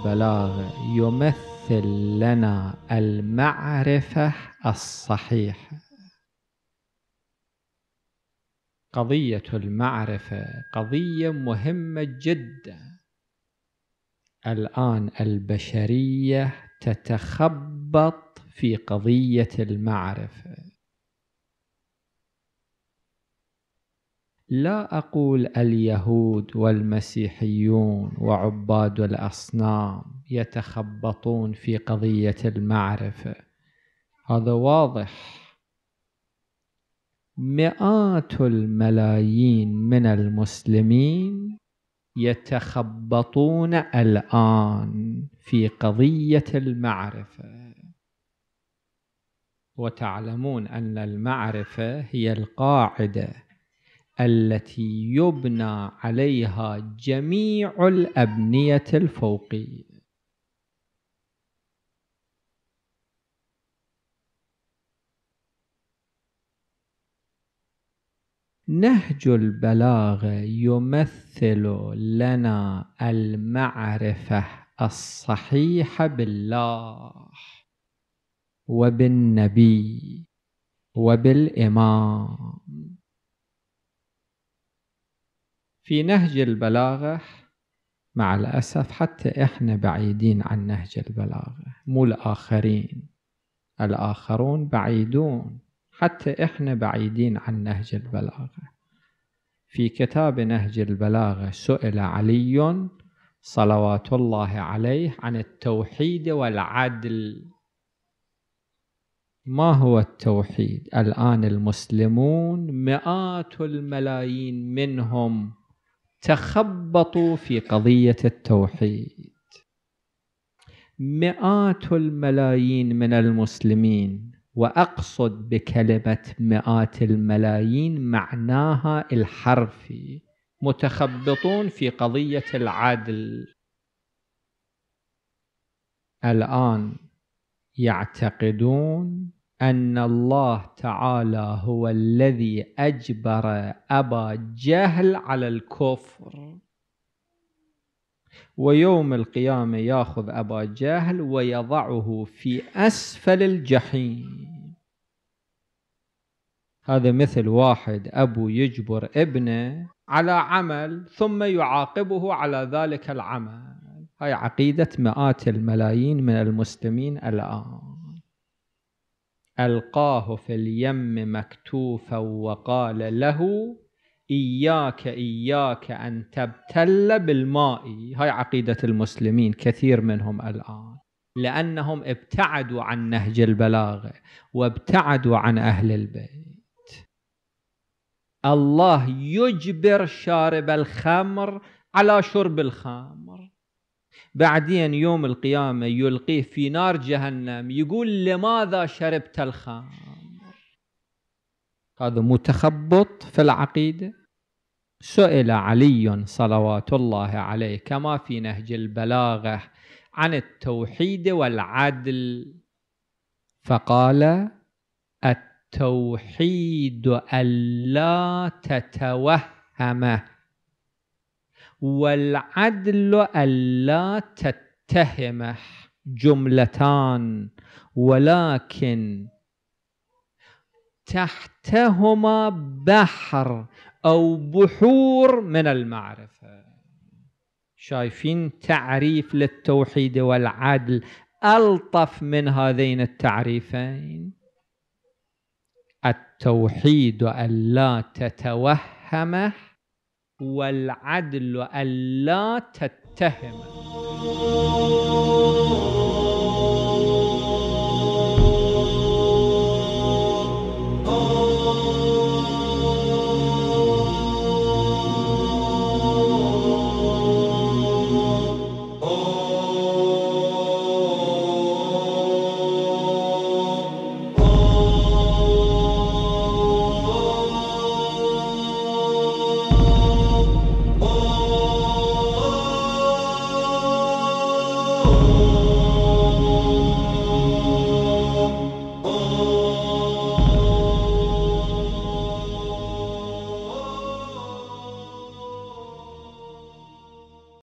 البلاغ يمثل لنا المعرفة الصحيحة. قضية المعرفة قضية مهمة جدا. الآن البشرية تتخبط في قضية المعرفة. لا أقول اليهود والمسيحيون وعباد الأصنام يتخبطون في قضية المعرفة، هذا واضح. مئات الملايين من المسلمين يتخبطون الآن في قضية المعرفة، وتعلمون أن المعرفة هي القاعدة التي يبنى عليها جميع الأبنية الفوقية. نهج البلاغة يمثل لنا المعرفة الصحيحة بالله وبالنبي وبالإمام. في نهج البلاغة مع الأسف حتى إحنا بعيدين عن نهج البلاغة، مو الآخرين، الآخرون بعيدون، حتى إحنا بعيدين عن نهج البلاغة. في كتاب نهج البلاغة سئل علي صلوات الله عليه عن التوحيد والعدل. ما هو التوحيد؟ الآن المسلمون مئات الملايين منهم تخبطوا في قضية التوحيد. مئات الملايين من المسلمين، وأقصد بكلمة مئات الملايين معناها الحرفي، متخبطون في قضية العدل. الآن يعتقدون أن الله تعالى هو الذي أجبر أبا جهل على الكفر، ويوم القيامة يأخذ أبا جهل ويضعه في أسفل الجحيم. هذا مثل واحد أبو يجبر ابنه على عمل ثم يعاقبه على ذلك العمل. هاي عقيدة مئات الملايين من المسلمين الآن. ألقاه في اليم مكتوفا وقال له إياك أن تبتل بالماء. هاي عقيدة المسلمين كثير منهم الآن، لأنهم ابتعدوا عن نهج البلاغة وابتعدوا عن أهل البيت. الله يجبر شارب الخمر على شرب الخمر، بعدين يوم القيامة يلقيه في نار جهنم، يقول لماذا شربت الخمر؟ هذا متخبط في العقيدة. سئل علي صلوات الله عليه كما في نهج البلاغة عن التوحيد والعدل، فقال: التوحيد ألا تتوهمه، والعدل ألا تتهمه، جملتان ولكن تحتهما بحر أو بحور من المعرفة. شايفين تعريف للتوحيد والعدل ألطف من هذين التعريفين؟ التوحيد ألا تتوهمه، والعدل ألا تتهمه.